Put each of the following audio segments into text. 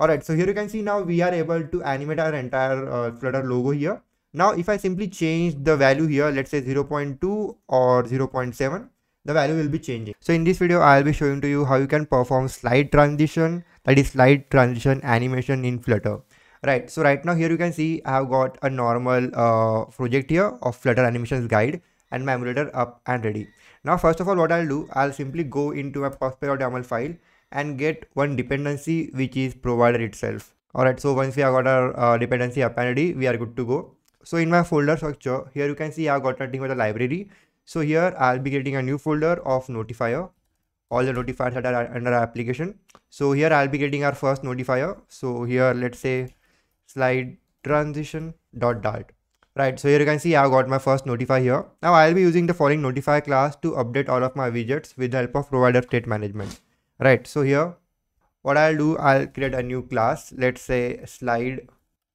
All right, so here you can see now we are able to animate our entire Flutter logo here. Now, if I simply change the value here, let's say 0.2 or 0.7, the value will be changing. So in this video, I'll be showing to you how you can perform slide transition, that is slide transition animation in Flutter. Right, so right now here you can see I have got a normal project here of Flutter animations guide and my emulator up and ready. Now, first of all, what I'll do, I'll simply go into my pub.yaml file and get one dependency, which is provider itself. All right, so once we have got our dependency up and ready, we are good to go. So in my folder structure, here you can see I've got nothing but the library. So here I'll be creating a new folder of notifier, all the notifiers that are under our application. So here I'll be creating our first notifier. So here, let's say slide transition dot dart. Right, so here you can see I've got my first notify here. Now I'll be using the following notify class to update all of my widgets with the help of provider state management. Right, so here what I'll do, I'll create a new class, let's say slide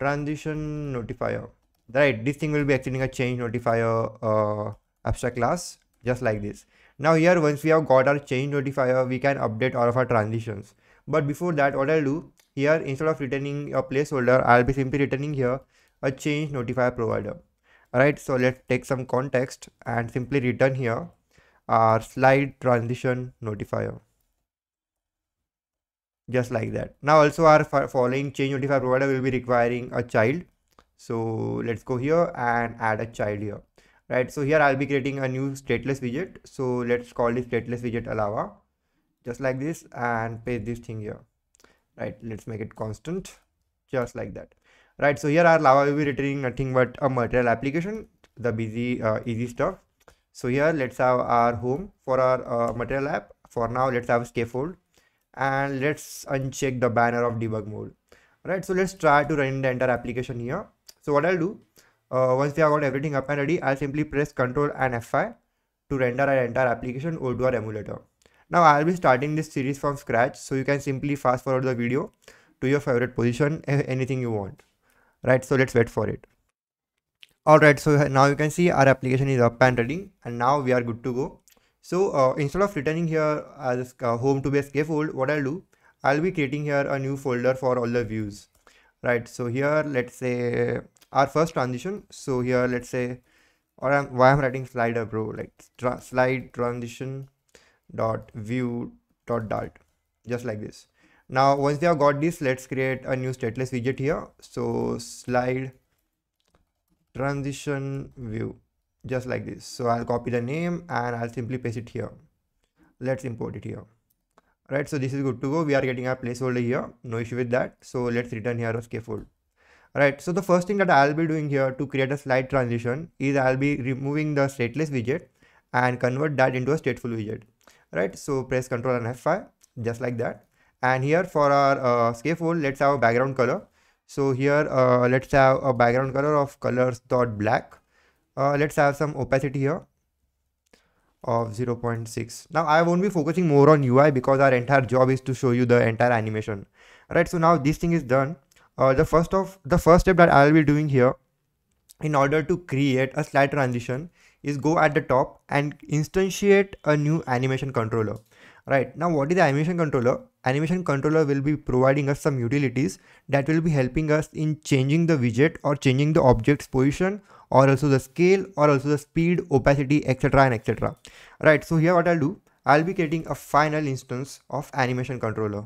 transition notifier. Right, this thing will be extending a change notifier abstract class just like this. Now here, once we have got our change notifier, we can update all of our transitions. But before that, what I'll do here, instead of returning a placeholder, I'll be simply returning here a change notifier provider. All right, so let's take some context and simply return here our slide transition notifier, just like that. Now also our following change notifier provider will be requiring a child. So let's go here and add a child here. Right, so here I'll be creating a new stateless widget. So let's call this stateless widget alava, just like this, and paste this thing here. Right, let's make it constant, just like that. Right, so here our lava will be returning nothing but a material application, the busy easy stuff. So here let's have our home for our material app. For now, let's have a scaffold, and let's uncheck the banner of debug mode. Right, so let's try to run the entire application here. So what I'll do, once we have got everything up and ready, I'll simply press Ctrl and F5 to render our entire application or to our emulator. Now I'll be starting this series from scratch, so you can simply fast forward the video to your favorite position, anything you want. Right, so let's wait for it. Alright, so now you can see our application is up and ready, and now we are good to go. So instead of returning here as home to be a scaffold, what I'll do, I'll be creating here a new folder for all the views. Right, so here let's say our first transition. So here let's say, or why I'm writing slider, bro, like slide transition dot view dot dart, just like this. Now once they have got this, let's create a new stateless widget here. So slide transition view, just like this. So I'll copy the name and I'll simply paste it here. Let's import it here. Right, so this is good to go. We are getting our placeholder here, no issue with that. So let's return here a scaffold. Right, so the first thing that I'll be doing here to create a slide transition is I'll be removing the stateless widget and convert that into a stateful widget. Right, so press Ctrl and F5, just like that. And here for our scaffold, let's have a background color. So here let's have a background color of colors.black. Let's have some opacity here of 0.6. Now I won't be focusing more on UI because our entire job is to show you the entire animation. Right, so now this thing is done. The first step that I'll be doing here in order to create a slide transition is go at the top and instantiate a new animation controller. Right, now what is the animation controller? Animation controller will be providing us some utilities that will be helping us in changing the widget or changing the object's position, or also the scale, or also the speed, opacity, etc. and etc. Right, so here what I'll do, I'll be creating a final instance of animation controller.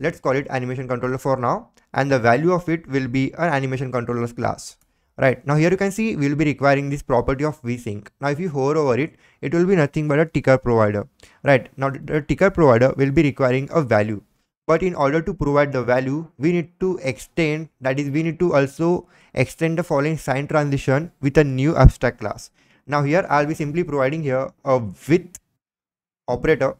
Let's call it animation controller for now, and the value of it will be an animation controllers class. Right, now here you can see we'll be requiring this property of Vsync. Now if you hover over it, it will be nothing but a ticker provider. Right, now the ticker provider will be requiring a value, but in order to provide the value, we need to extend, that is, we need to also extend the following sign transition with a new abstract class. Now here I'll be simply providing here a width operator,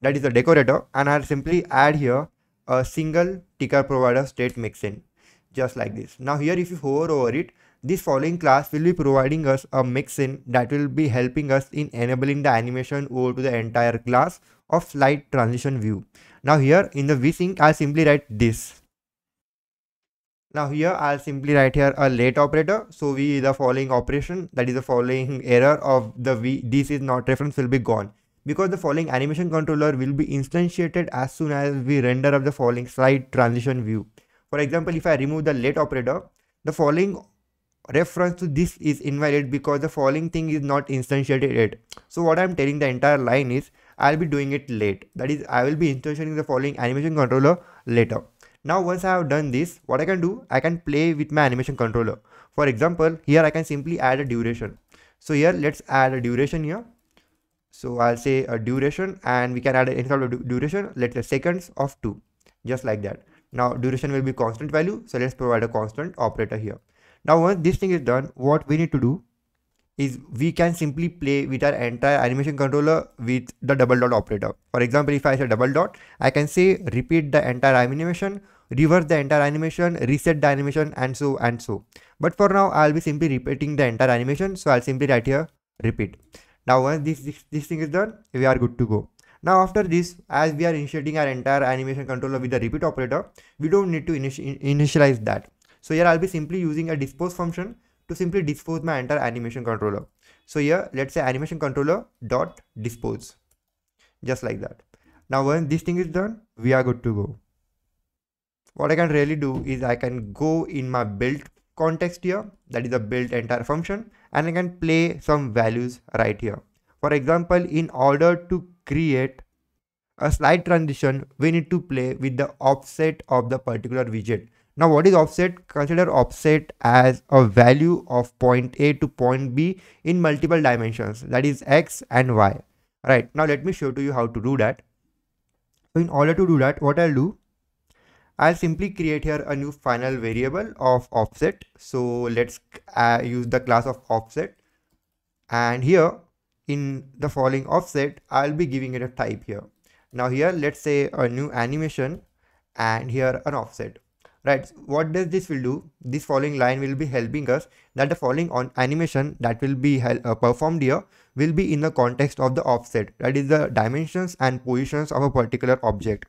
that is the decorator, and I'll simply add here a single ticker provider state mixin, just like this. Now here if you hover over it, this following class will be providing us a mixin that will be helping us in enabling the animation over to the entire class of slide transition view. Now here in the Vsync, I'll simply write this. Now here I'll simply write here a late operator. So the following operation, that is the following error of the this is not reference will be gone. because the following animation controller will be instantiated as soon as we render up the following slide transition view. For example, if I remove the let operator, the following reference to this is invalid because the following thing is not instantiated yet. So what I'm telling the entire line is I'll be doing it late. That is, I will be instantiating the following animation controller later. Now once I have done this, what I can do, I can play with my animation controller. For example, here I can simply add a duration. So here let's add a duration here. So I'll say a duration, and we can add any sort of duration, let's say seconds of 2, just like that. Now duration will be constant value, so let's provide a constant operator here. Now once this thing is done, what we need to do is we can simply play with our entire animation controller with the double dot operator. For example, if I say double dot, I can say repeat the entire animation, reverse the entire animation, reset the animation, and so and so. But for now, I'll be simply repeating the entire animation, so I'll simply write here repeat. Now once this thing is done, we are good to go. Now after this, as we are initiating our entire animation controller with the repeat operator, we don't need to initialize that. So here I'll be simply using a dispose function to simply dispose my entire animation controller. So here let's say animation controller dot dispose, just like that. Now once this thing is done, we are good to go. What I can really do is I can go in my build context here, that is the build entire function, and I can play some values right here. For example, in order to create a slide transition, we need to play with the offset of the particular widget. Now what is offset? Consider offset as a value of point A to point B in multiple dimensions, that is X and Y. Right, now let me show to you how to do that. So in order to do that, what I'll do, I'll simply create here a new final variable of offset. So let's use the class of offset, and here in the following offset, I'll be giving it a type here. Now here let's say a new animation, and here an offset. Right, what does this will do? This following line will be helping us that the following on animation that will be performed here will be in the context of the offset, that is the dimensions and positions of a particular object.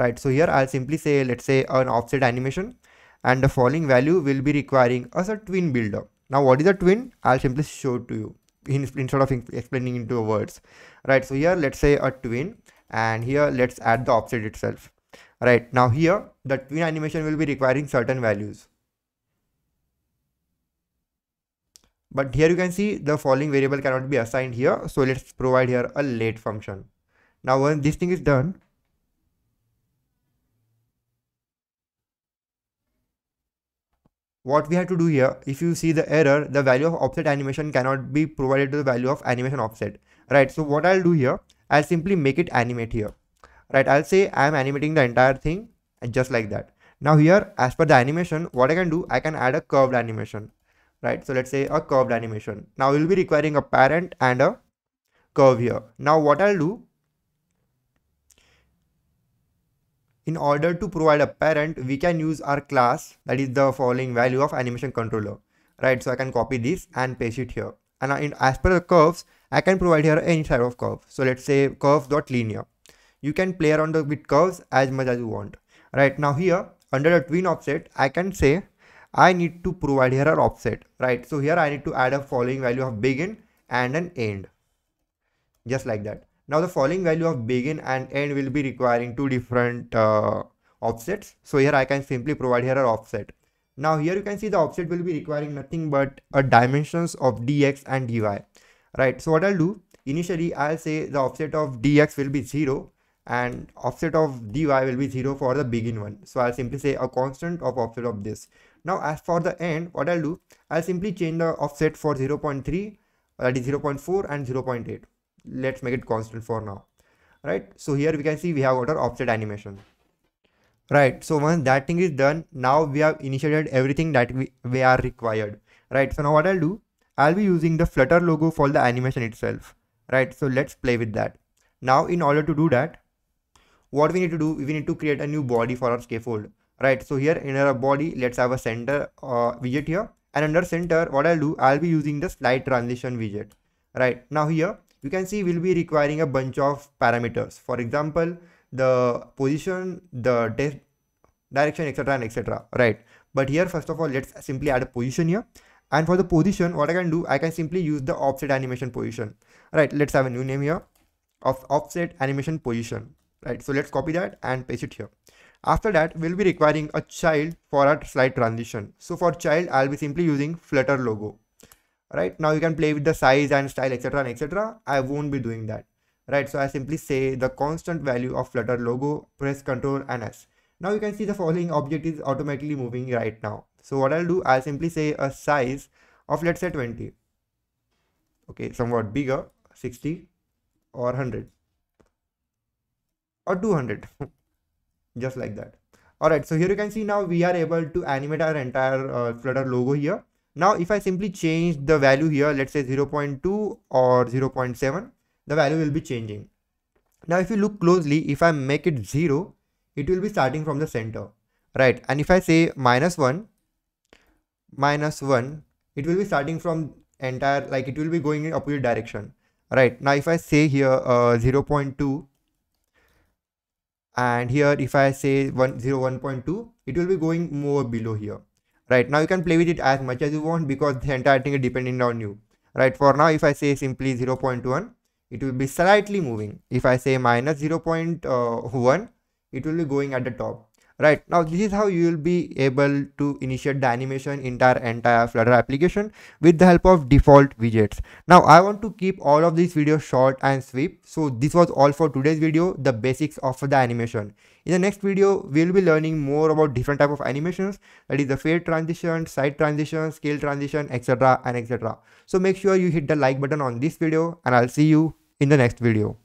Right, so here I'll simply say, let's say an offset animation, and the following value will be requiring us a tween builder. Now what is a tween? I'll simply show to you instead of explaining into words. Right, so here let's say a tween, and here let's add the offset itself. Right, now here the tween animation will be requiring certain values, but here you can see the following variable cannot be assigned here, so let's provide here a let function. Now when this thing is done, what we have to do here, if you see the error, the value of offset animation cannot be provided to the value of animation offset. Right, so what I'll do here, I'll simply make it animate here. Right, I'll say I'm animating the entire thing, and just like that. Now here, as per the animation, what I can do, I can add a curved animation. Right, so let's say a curved animation. Now we'll be requiring a parent and a curve here. Now what I'll do, in order to provide a parent, we can use our class, that is the following value of animation controller. Right, so I can copy this and paste it here. And as per the curves, I can provide here any type of curve. So let's say curve.linear. You can play around with curves as much as you want. Right, now here under the tween offset, I can say I need to provide here an offset. Right, so here I need to add a following value of begin and an end, just like that. Now the following value of begin and end will be requiring two different offsets. So here I can simply provide here an offset. Now here you can see the offset will be requiring nothing but a dimensions of dx and dy. Right, so what I'll do, initially I'll say the offset of dx will be 0 and offset of dy will be 0 for the begin one. So I'll simply say a constant of offset of this. Now as for the end, what I'll do, I'll simply change the offset for 0.3, that is 0.4 and 0.8. Let's make it constant for now. Right, so here we can see we have got our offset animation. Right, so once that thing is done, now we have initiated everything that we are required. Right, so now what I'll do, I'll be using the Flutter logo for the animation itself. Right, so let's play with that. Now in order to do that, what we need to do, we need to create a new body for our scaffold. Right, so here in our body, let's have a center widget here, and under center, what I'll do, I'll be using the slide transition widget. Right, now here you can see we'll be requiring a bunch of parameters. For example, the position, the direction, etc. and etc. Right, but here first of all, let's simply add a position here. And for the position, what I can do, I can simply use the offset animation position. Right, let's have a new name here. of offset animation position, right? So let's copy that and paste it here. After that, we'll be requiring a child for our slide transition. So for child, I'll be simply using Flutter logo. Right now you can play with the size and style, etc. and etc. I won't be doing that. Right, so I simply say the constant value of Flutter logo, press Ctrl and S. Now you can see the following object is automatically moving right now. So what I'll do, I'll simply say a size of, let's say 20. Okay, somewhat bigger, 60 or 100 or 200. Just like that. Alright, so here you can see now we are able to animate our entire Flutter logo here. Now if I simply change the value here, let's say 0.2 or 0.7, the value will be changing. Now if you look closely, if I make it 0, it will be starting from the center, right? And if I say minus 1, it will be starting from entire, like it will be going in opposite direction, right? Now if I say here 0.2, and here if I say 101.2, it will be going more below here. Right now you can play with it as much as you want because the entire thing is depending on you. Right, for now if I say simply 0.1, it will be slightly moving. If I say minus 0.1, it will be going at the top. Right, now this is how you will be able to initiate the animation in our entire Flutter application with the help of default widgets. Now I want to keep all of these videos short and sweet. So this was all for today's video, the basics of the animation. In the next video, we'll be learning more about different type of animations, that is the fade transition, side transition, scale transition, etc. and etc. So make sure you hit the like button on this video and I'll see you in the next video.